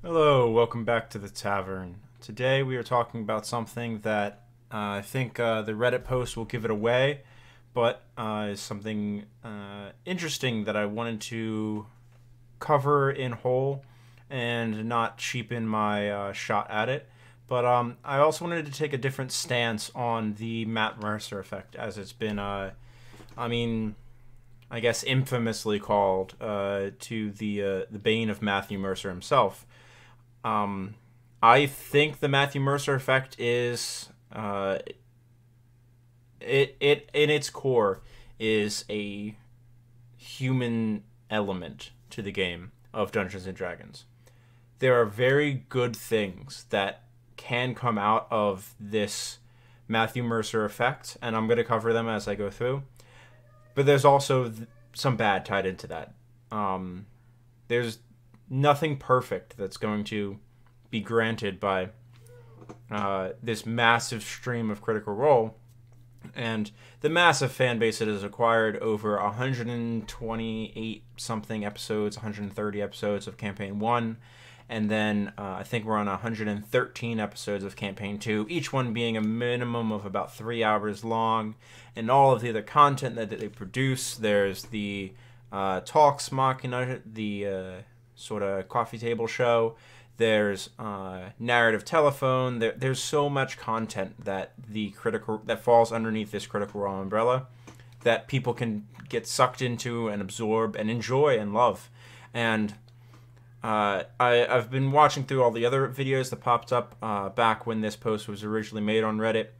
Hello, welcome back to the tavern. Today we are talking about something that I think the Reddit post will give it away, but is something interesting that I wanted to cover in whole and not cheapen my shot at it. But I also wanted to take a different stance on the Matt Mercer effect, as it's been, I guess infamously called to the bane of Matthew Mercer himself. I think the Matthew Mercer effect is it in its core is a human element to the game of Dungeons and Dragons. There are very good things that can come out of this Matthew Mercer effect, and I'm going to cover them as I go through. But there's also some bad tied into that. There's nothing perfect that's going to be granted by this massive stream of Critical Role and the massive fan base it has acquired over 128 something episodes, 130 episodes of Campaign 1, and then I think we're on 113 episodes of Campaign 2, each one being a minimum of about 3 hours long, and all of the other content that they produce. There's the Talks Machina, the sort of coffee table show. There's narrative telephone. There's so much content that that falls underneath this Critical Role umbrella that people can get sucked into and absorb and enjoy and love. And I've been watching through all the other videos that popped up back when this post was originally made on Reddit.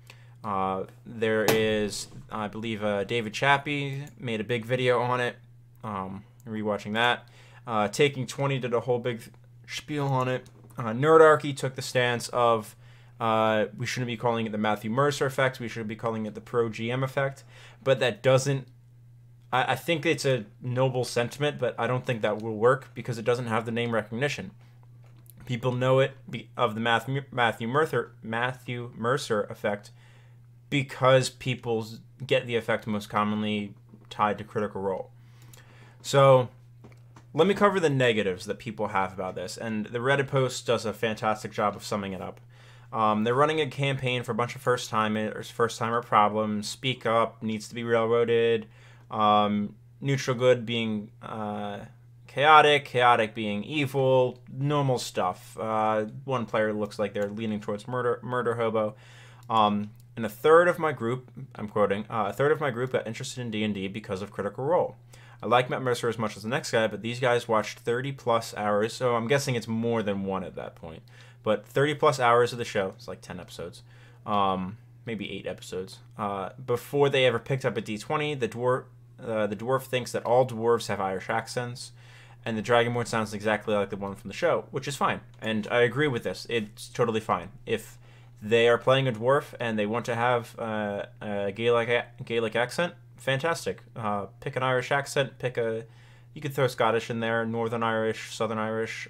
There is, I believe, David Chappie made a big video on it. Rewatching that, Taking 20 did a whole big spiel on it. Nerdarchy took the stance of we shouldn't be calling it the Matthew Mercer effect, we should be calling it the Pro GM effect. But that doesn't, I think it's a noble sentiment, but I don't think that will work because it doesn't have the name recognition. People know it of the Matthew Mercer effect because people get the effect most commonly tied to Critical Role. So let me cover the negatives that people have about this, and the Reddit post does a fantastic job of summing it up. They're running a campaign for a bunch of first-timer problems. Speak Up needs to be railroaded. Neutral good being chaotic being evil, normal stuff. One player looks like they're leaning towards murder hobo. And a third of my group, I'm quoting, a third of my group got interested in D&D because of Critical Role. I like Matt Mercer as much as the next guy, but these guys watched 30-plus hours, so I'm guessing it's more than one at that point. But 30-plus hours of the show, it's like 10 episodes, maybe 8 episodes, before they ever picked up a D20. The dwarf thinks that all dwarves have Irish accents, and the Dragonborn sounds exactly like the one from the show, which is fine. And I agree with this. It's totally fine. If they are playing a dwarf and they want to have a Gaelic accent, fantastic. Pick an Irish accent. You could throw Scottish in there, Northern Irish, Southern Irish,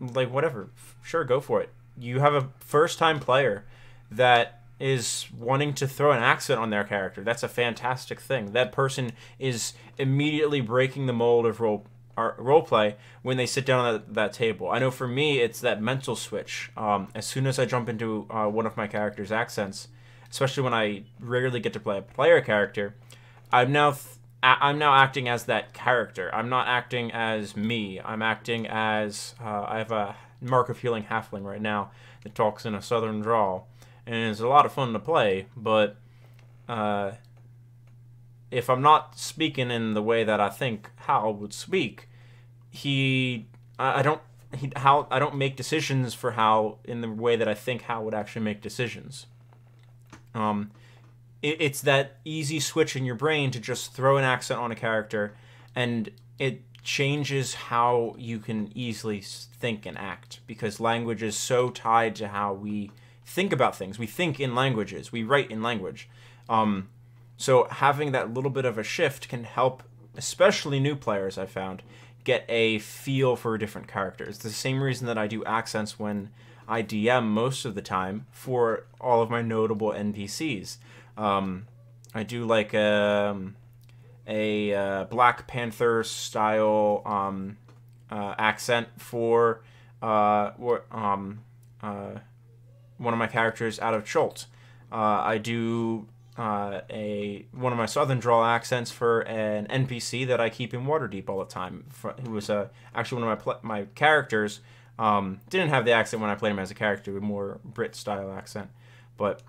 like whatever. Sure, go for it. You have a first-time player that is wanting to throw an accent on their character. That's a fantastic thing. That person is immediately breaking the mold of role play when they sit down at that table. I know for me, it's that mental switch. As soon as I jump into one of my character's accents, especially when I rarely get to play a player character, I'm now acting as that character. I'm not acting as me. I'm acting as, I have a Mark of Healing halfling right now that talks in a southern drawl, and it's a lot of fun to play, but if I'm not speaking in the way that I think Hal would speak, I don't make decisions for Hal in the way that I think Hal would actually make decisions. It's that easy switch in your brain to just throw an accent on a character, and it changes how you can easily think and act, because language is so tied to how we think about things. We think in languages. We write in language. So having that little bit of a shift can help, especially new players, I found, get a feel for a different character. It's the same reason that I do accents when I DM most of the time for all of my notable NPCs. I do like a Black Panther style accent for one of my characters out of Chult. I do one of my Southern drawl accents for an NPC that I keep in Waterdeep all the time. Who was actually one of my characters. Didn't have the accent when I played him as a character, a more Brit style accent, but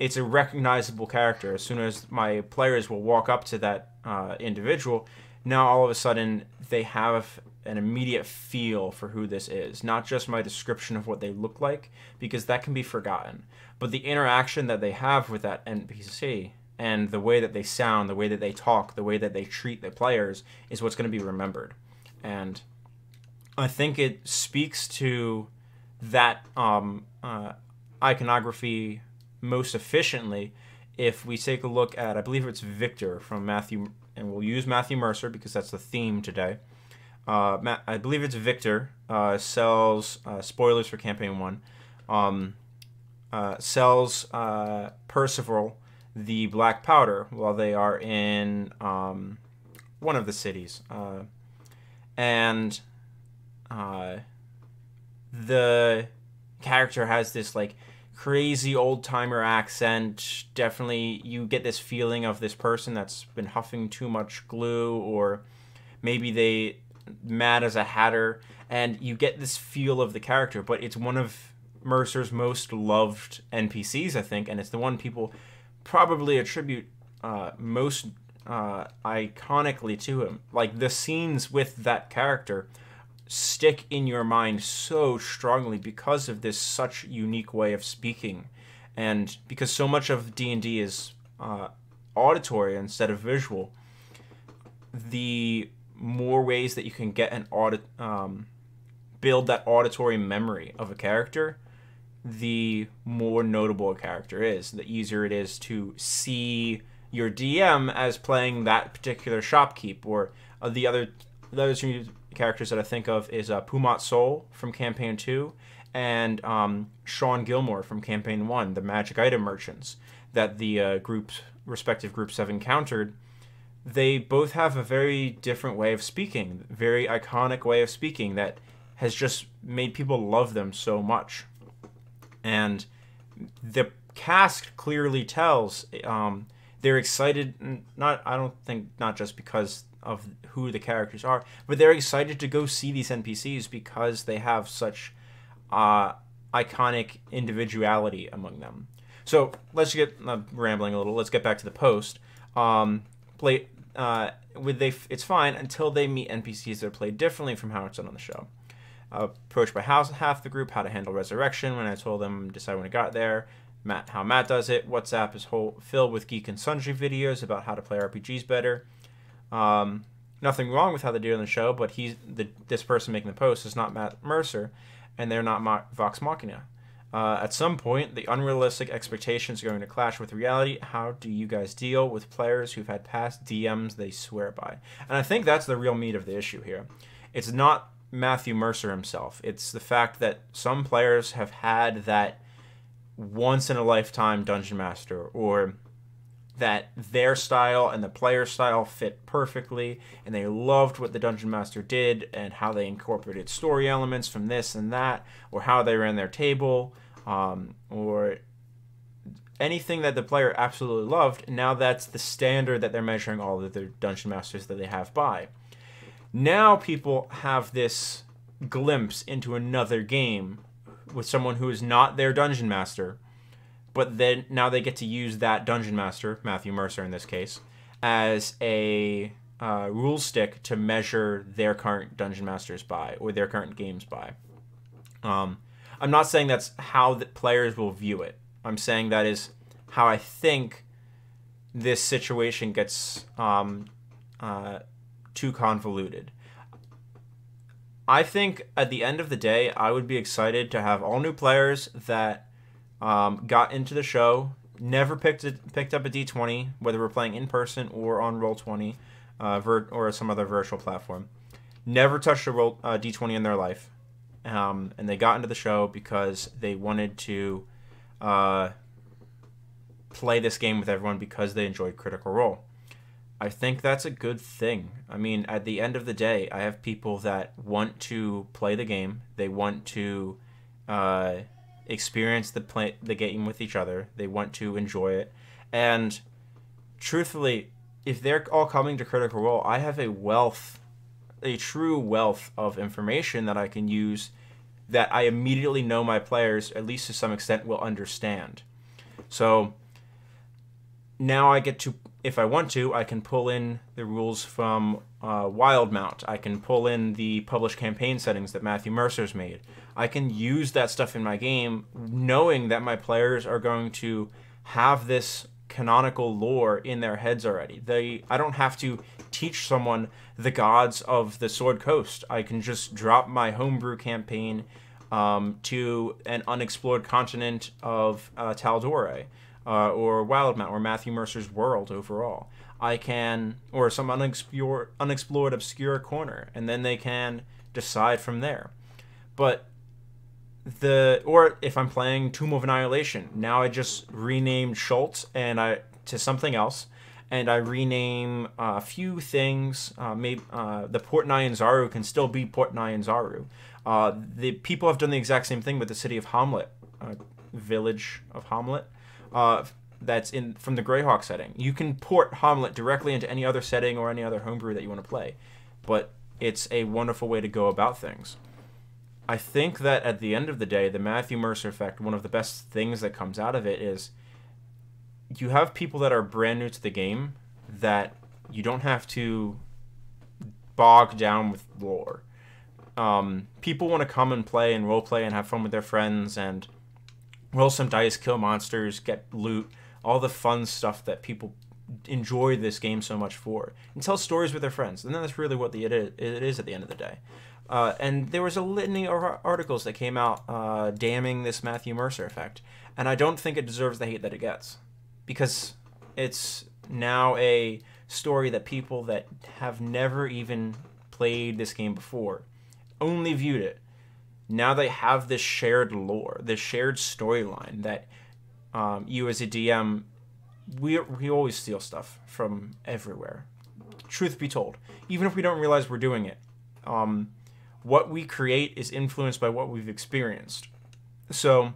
it's a recognizable character. As soon as my players will walk up to that individual, now all of a sudden they have an immediate feel for who this is, not just my description of what they look like, because that can be forgotten, but the interaction that they have with that NPC and the way that they sound, the way that they talk, the way that they treat the players is what's going to be remembered. And I think it speaks to that iconography most efficiently if we take a look at, I believe it's Victor from Matthew, and we'll use Matthew Mercer because that's the theme today. I believe it's Victor sells, spoilers for campaign one, sells Percival the black powder while they are in one of the cities. The character has this like crazy old-timer accent. Definitely you get this feeling of this person that's been huffing too much glue, or maybe they mad as a hatter, and you get this feel of the character. But it's one of Mercer's most loved NPCs, I think, and it's the one people probably attribute most iconically to him. Like, the scenes with that character stick in your mind so strongly because of this such unique way of speaking, and because so much of D&D is auditory instead of visual. The more ways that you can get an build that auditory memory of a character, the more notable a character is, the easier it is to see your DM as playing that particular shopkeep. Or the other two characters that I think of is Pumat Sol from Campaign 2 and Sean Gilmore from Campaign 1, the magic item merchants that the respective groups have encountered. They both have a very different way of speaking, very iconic way of speaking that has just made people love them so much. And the cast clearly tells... they're excited, not just because of who the characters are, but they're excited to go see these NPCs because they have such iconic individuality among them. So let's get, I'm rambling a little, let's get back to the post. It's fine until they meet NPCs that are played differently from how it's done on the show. Approached by half the group, how to handle resurrection, when I told them, decide when it got there, how Matt does it. WhatsApp is filled with geek and sundry videos about how to play RPGs better. Nothing wrong with how they do it on the show, but this person making the post is not Matt Mercer, and they're not Vox Machina. At some point, the unrealistic expectations are going to clash with reality. How do you guys deal with players who've had past DMs they swear by? And I think that's the real meat of the issue here. It's not Matthew Mercer himself. It's the fact that some players have had that once-in-a-lifetime dungeon master, or that their style and the player style fit perfectly, and they loved what the dungeon master did and how they incorporated story elements from this and that, or how they ran their table, or anything that the player absolutely loved. Now that's the standard that they're measuring all of their dungeon masters that they have by. Now people have this glimpse into another game with someone who is not their dungeon master, but then now they get to use that dungeon master, Matthew Mercer in this case, as a rule stick to measure their current dungeon masters by, or their current games by. I'm not saying that's how the players will view it. I'm saying that is how I think this situation gets too convoluted. I think at the end of the day, I would be excited to have all new players that got into the show, never picked up a D20, whether we're playing in person or on Roll20 or some other virtual platform, never touched a D20 in their life, and they got into the show because they wanted to play this game with everyone because they enjoyed Critical Role. I think that's a good thing. I mean, at the end of the day, I have people that want to play the game. They want to experience the game with each other. They want to enjoy it. And truthfully, if they're all coming to Critical Role, I have a wealth, a true wealth of information that I can use that I immediately know my players, at least to some extent, will understand. So now I get to, if I want to, I can pull in the rules from Wildemount. I can pull in the published campaign settings that Matthew Mercer's made. I can use that stuff in my game, knowing that my players are going to have this canonical lore in their heads already. I don't have to teach someone the gods of the Sword Coast. I can just drop my homebrew campaign to an unexplored continent of Tal'Dorei, or Wildemount, or Matthew Mercer's world overall. I can, or some unexplored obscure corner, and then they can decide from there. But or if I'm playing Tomb of Annihilation, now I just rename Chult and to something else, and I rename a few things. Maybe the Port Nyanzaru can still be Port Nyanzaru. The people have done the exact same thing with the city of Hommlet, village of Hommlet. That's in from the Greyhawk setting. You can port Hommlet directly into any other setting or any other homebrew that you want to play, but it's a wonderful way to go about things. I think that at the end of the day, the Matthew Mercer effect, one of the best things that comes out of it is you have people that are brand new to the game that you don't have to bog down with lore. People want to come and play and roleplay and have fun with their friends and roll some dice, kill monsters, get loot, all the fun stuff that people enjoy this game so much for, and tell stories with their friends. And that's really what it is at the end of the day. And there was a litany of articles that came out damning this Matthew Mercer effect, and I don't think it deserves the hate that it gets, because it's now a story that people that have never even played this game before only viewed it. Now they have this shared lore, this shared storyline that you as a DM, we always steal stuff from everywhere. Truth be told, even if we don't realize we're doing it, what we create is influenced by what we've experienced. So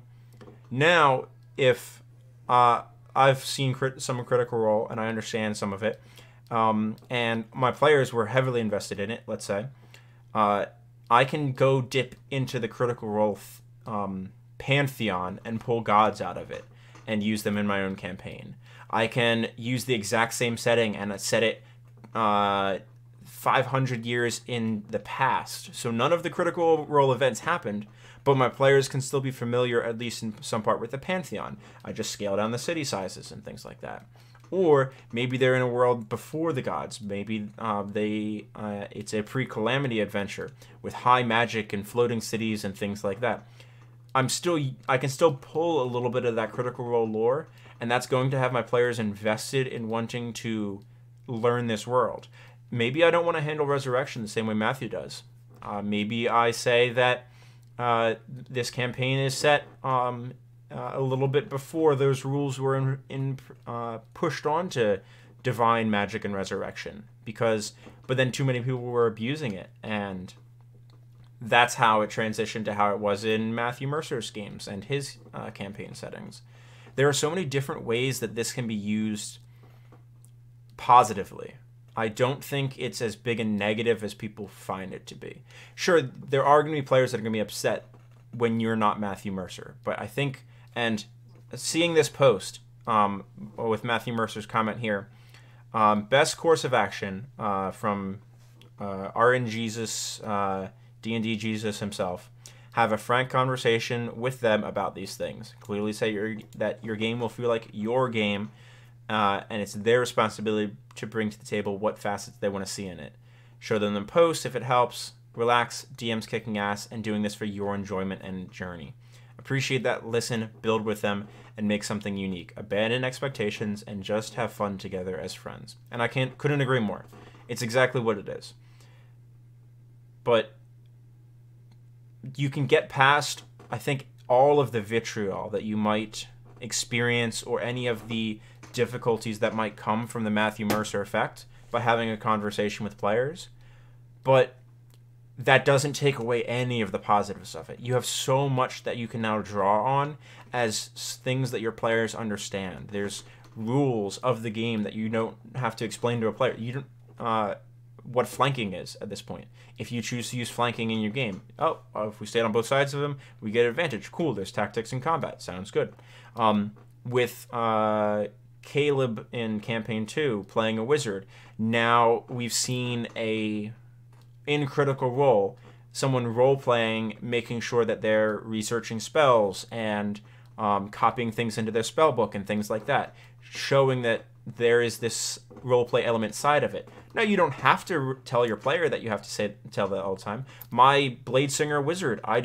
now if I've seen some Critical Role and I understand some of it, and my players were heavily invested in it, let's say, I can go dip into the Critical Role pantheon and pull gods out of it and use them in my own campaign. I can use the exact same setting and set it 500 years in the past, so none of the Critical Role events happened, but my players can still be familiar, at least in some part, with the pantheon. I just scale down the city sizes and things like that. Or maybe they're in a world before the gods. Maybe it's a pre-calamity adventure with high magic and floating cities and things like that. I can still pull a little bit of that Critical Role lore, and that's going to have my players invested in wanting to learn this world. Maybe I don't want to handle resurrection the same way Matthew does. Maybe I say that this campaign is set a little bit before those rules were pushed on to divine magic and resurrection, but then too many people were abusing it, and that's how it transitioned to how it was in Matthew Mercer's games and his campaign settings. There are so many different ways that this can be used positively. I don't think it's as big a negative as people find it to be. Sure, there are going to be players that are going to be upset when you're not Matthew Mercer, but I think, and seeing this post with Matthew Mercer's comment here, best course of action from RN Jesus, D&D Jesus himself, have a frank conversation with them about these things. Clearly say that your game will feel like your game, and it's their responsibility to bring to the table what facets they want to see in it. Show them the post if it helps. Relax, DM's kicking ass, and doing this for your enjoyment and journey. Appreciate that, listen, build with them, and make something unique. Abandon expectations and just have fun together as friends. And I couldn't agree more. It's exactly what it is. But you can get past, I think, all of the vitriol that you might experience or any of the difficulties that might come from the Matthew Mercer effect by having a conversation with players, but that doesn't take away any of the positives of it. You have so much that you can now draw on as things that your players understand. There's rules of the game that you don't have to explain to a player. You don't what flanking is at this point. If you choose to use flanking in your game, oh, if we stand on both sides of them, we get advantage. Cool, there's tactics in combat. Sounds good. With Caleb in Campaign 2 playing a wizard, now we've seen in Critical Role, someone role-playing, making sure that they're researching spells and copying things into their spell book and things like that, showing that there is this role-play element side of it. Now, you don't have to tell your player that you have to tell that all the time. My Bladesinger wizard, I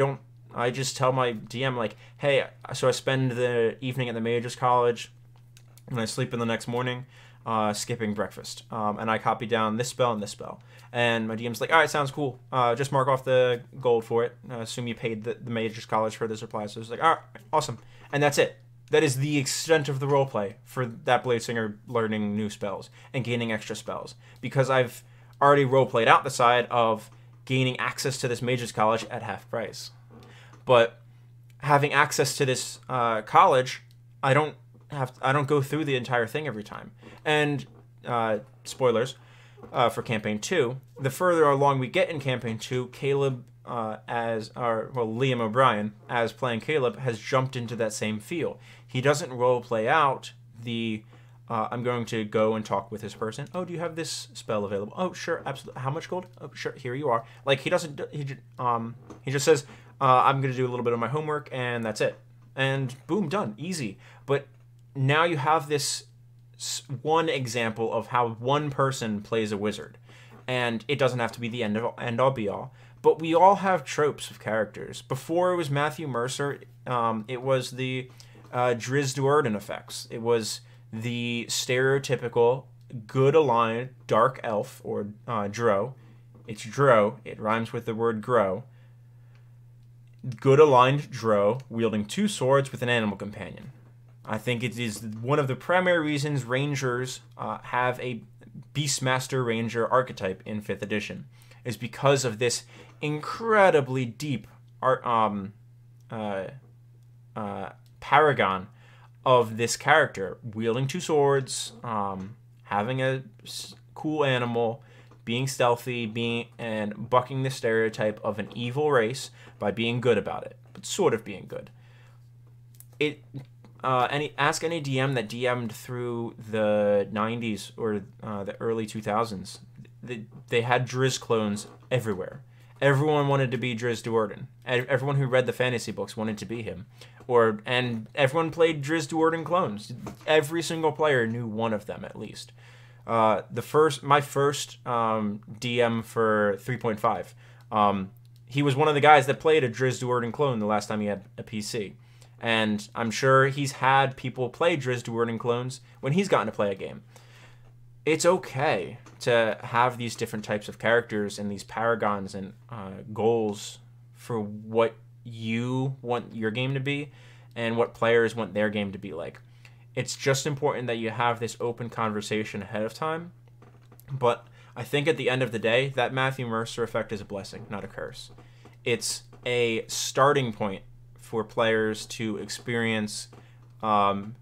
just tell my DM, like, hey, so I spend the evening at the Mage's College, and I sleep in the next morning, skipping breakfast. And I copy down this spell and this spell. And my DM's like, all right, sounds cool. Just mark off the gold for it. I assume you paid the Mage's College for this reply. So it's like, all right, awesome. And that's it. That is the extent of the roleplay for that Bladesinger learning new spells and gaining extra spells. Because I've already roleplayed out the side of gaining access to this Mage's College at half price. But having access to this college, I don't go through the entire thing every time. And spoilers for Campaign 2. The further along we get in Campaign 2, Caleb Liam O'Brien, as playing Caleb, has jumped into that same field. He doesn't role play out the I'm going to go and talk with this person. Oh, do you have this spell available? Oh, sure, absolutely. How much gold? Oh, sure, here you are. Like, he doesn't. He just says, I'm going to do a little bit of my homework, and that's it. And boom, done. Easy. But now you have this one example of how one person plays a wizard. And it doesn't have to be the end-all be-all. But we all have tropes of characters. Before it was Matthew Mercer, it was the Drizzt Do'Urden effects. It was the stereotypical good aligned dark elf, or dro. It's dro. It rhymes with the word grow. Good aligned dro wielding two swords with an animal companion. I think it is one of the primary reasons rangers have a Beastmaster Ranger archetype in 5th edition, is because of this incredibly deep paragon of this character, wielding two swords, having a cool animal, being stealthy, and bucking the stereotype of an evil race by being good about it, but sort of being good. Ask any DM that DM'd through the 90s or the early 2000s. They had Drizzt clones everywhere. Everyone wanted to be Drizzt Do'Urden. Everyone who read the fantasy books wanted to be him. And everyone played Drizzt Do'Urden clones. Every single player knew one of them, at least. My first DM for 3.5, he was one of the guys that played a Drizzt Do'Urden clone the last time he had a PC. And I'm sure he's had people play Drizzt Do'Urden clones when he's gotten to play a game. It's okay to have these different types of characters and these paragons and goals for what you want your game to be and what players want their game to be like. It's just important that you have this open conversation ahead of time. But I think at the end of the day, that Matthew Mercer effect is a blessing, not a curse. It's a starting point for players to experience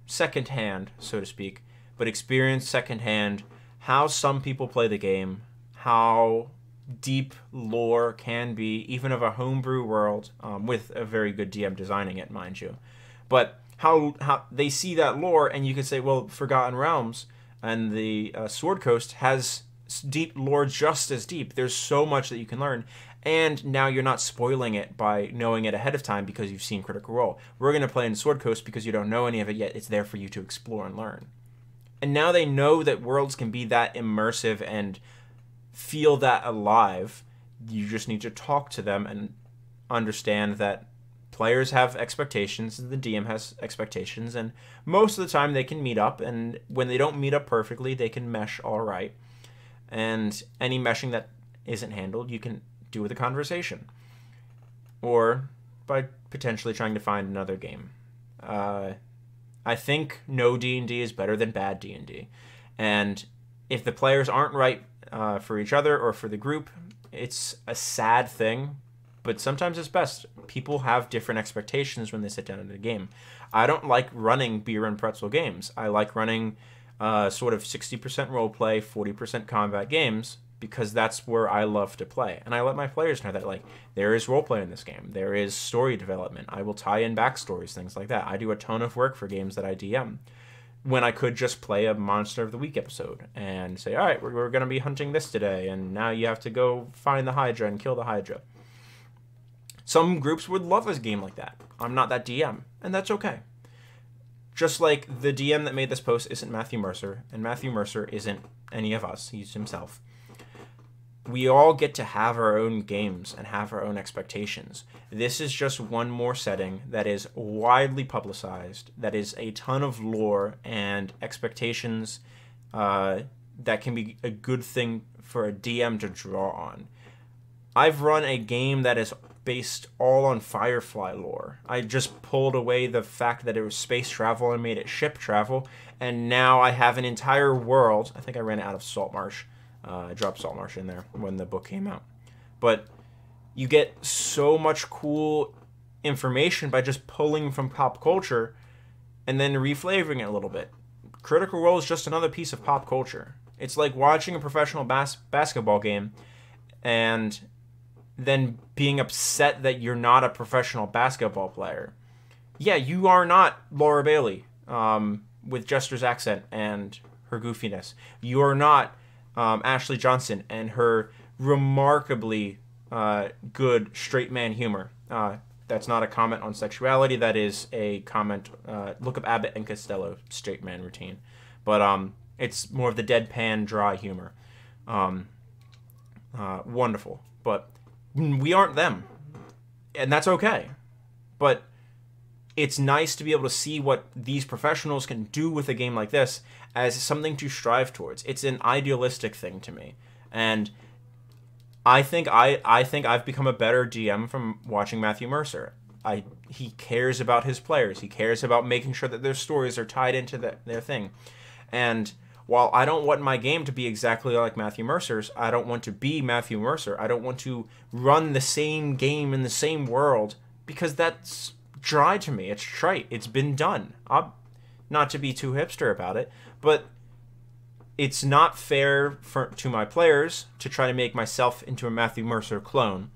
secondhand, so to speak, but experience secondhand how some people play the game, how deep lore can be, even of a homebrew world, with a very good DM designing it, mind you. But how they see that lore, and you could say, well, Forgotten Realms and the Sword Coast has deep lore just as deep. There's so much that you can learn. And now you're not spoiling it by knowing it ahead of time because you've seen Critical Role. We're going to play in Sword Coast because you don't know any of it yet. It's there for you to explore and learn. And now they know that worlds can be that immersive and feel that alive. You just need to talk to them and understand that players have expectations, the DM has expectations, and most of the time they can meet up. And when they don't meet up perfectly, they can mesh all right. And any meshing that isn't handled, you can do with a conversation, or by potentially trying to find another game. I think no D&D is better than bad D&D, and if the players aren't right for each other or for the group, it's a sad thing, but sometimes it's best. People have different expectations when they sit down in a game. I don't like running beer and pretzel games. I like running sort of 60% roleplay, 40% combat games, because that's where I love to play. And I let my players know that, like, there is roleplay in this game. There is story development. I will tie in backstories, things like that. I do a ton of work for games that I DM, when I could just play a Monster of the Week episode and say, all right, we're going to be hunting this today, and now you have to go find the Hydra and kill the Hydra. Some groups would love a game like that. I'm not that DM, and that's okay. Just like the DM that made this post isn't Matthew Mercer, and Matthew Mercer isn't any of us. He's himself. We all get to have our own games and have our own expectations. This is just one more setting that is widely publicized, that is a ton of lore and expectations that can be a good thing for a DM to draw on. I've run a game that is based all on Firefly lore. I just pulled away the fact that it was space travel and made it ship travel, and now I have an entire world. I think I ran it out of Saltmarsh. I dropped Saltmarsh in there when the book came out. But you get so much cool information by just pulling from pop culture and then reflavoring it a little bit. Critical Role is just another piece of pop culture. It's like watching a professional basketball game and then being upset that you're not a professional basketball player. Yeah, you are not Laura Bailey with Jester's accent and her goofiness. You are not Ashley Johnson and her remarkably good straight man humor. That's not a comment on sexuality. That is a comment. Look up Abbott and Costello straight man routine, but it's more of the deadpan, dry humor. Wonderful, but we aren't them, and that's okay. But it's nice to be able to see what these professionals can do with a game like this as something to strive towards. It's an idealistic thing to me. And I think I've become a better DM from watching Matthew Mercer. He cares about his players. He cares about making sure that their stories are tied into their thing. And while I don't want my game to be exactly like Matthew Mercer's, I don't want to be Matthew Mercer. I don't want to run the same game in the same world, because that's dry to me. It's trite. It's been done. Not to be too hipster about it, but it's not fair to my players to try to make myself into a Matthew Mercer clone,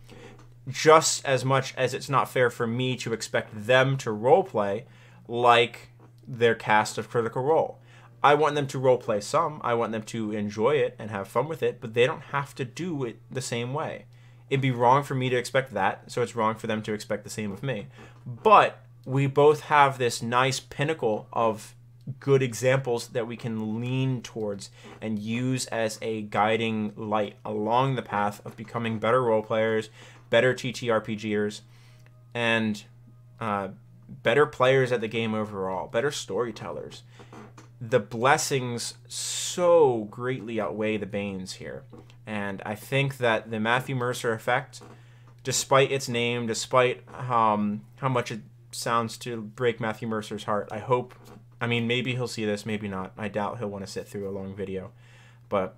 just as much as it's not fair for me to expect them to roleplay like their cast of Critical Role. I want them to roleplay some. I want them to enjoy it and have fun with it, but they don't have to do it the same way. It'd be wrong for me to expect that, so it's wrong for them to expect the same of me. But we both have this nice pinnacle of good examples that we can lean towards and use as a guiding light along the path of becoming better role players, better TTRPGers, and better players at the game overall, better storytellers. The blessings so greatly outweigh the banes here. And I think that the Matthew Mercer effect, despite its name, despite how much it sounds to break Matthew Mercer's heart, I hope, I mean, maybe he'll see this, maybe not. I doubt he'll want to sit through a long video. But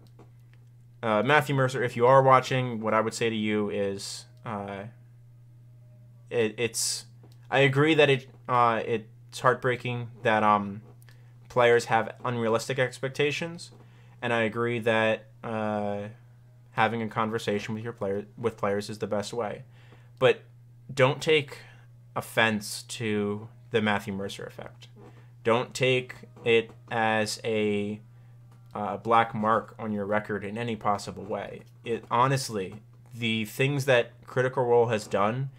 Matthew Mercer, if you are watching, what I would say to you is, I agree that it's heartbreaking that players have unrealistic expectations, and I agree that having a conversation with your players is the best way. But don't take offense to the Matthew Mercer effect. Don't take it as a black mark on your record in any possible way. It honestly, the things that Critical Role has done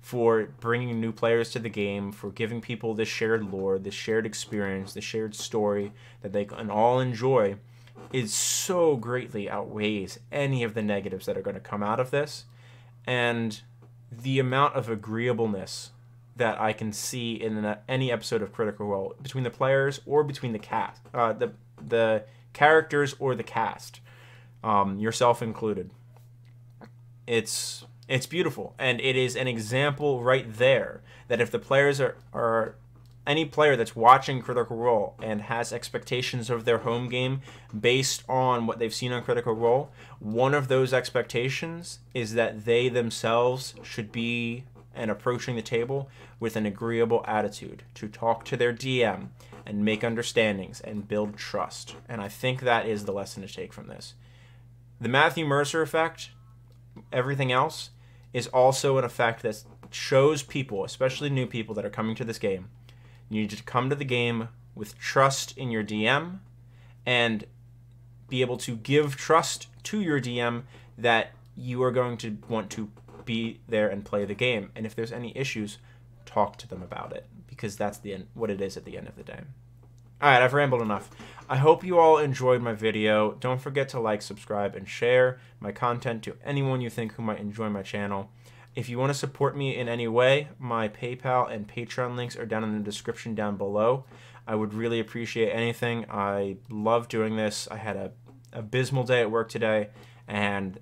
for bringing new players to the game, for giving people this shared lore, this shared experience, this shared story that they can all enjoy, is so greatly outweighs any of the negatives that are going to come out of this. And the amount of agreeableness that I can see in any episode of Critical Role, between the players or between the cast, the characters or the cast, yourself included, it's beautiful, and it is an example right there that if the players are any player that's watching Critical Role and has expectations of their home game based on what they've seen on Critical Role, one of those expectations is that they themselves should be and approaching the table with an agreeable attitude, to talk to their DM and make understandings and build trust. And I think that is the lesson to take from this. The Matthew Mercer effect, everything else, is also an effect that shows people, especially new people that are coming to this game, you need to come to the game with trust in your DM and be able to give trust to your DM that you are going to want to be there and play the game. And if there's any issues, talk to them about it, because that's the end, what it is at the end of the day. All right, I've rambled enough. I hope you all enjoyed my video. Don't forget to like, subscribe, and share my content to anyone you think who might enjoy my channel. If you want to support me in any way, my PayPal and Patreon links are down in the description down below. I would really appreciate anything. I love doing this. I had an abysmal day at work today, and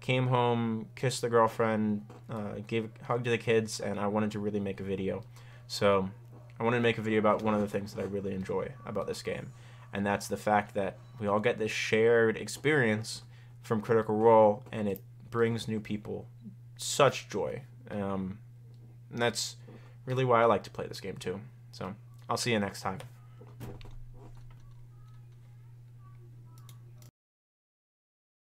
came home, kissed the girlfriend, gave a hug to the kids, and I wanted to really make a video. So I wanted to make a video about one of the things that I really enjoy about this game, and that's the fact that we all get this shared experience from Critical Role, and it brings new people such joy. And that's really why I like to play this game too. So I'll see you next time.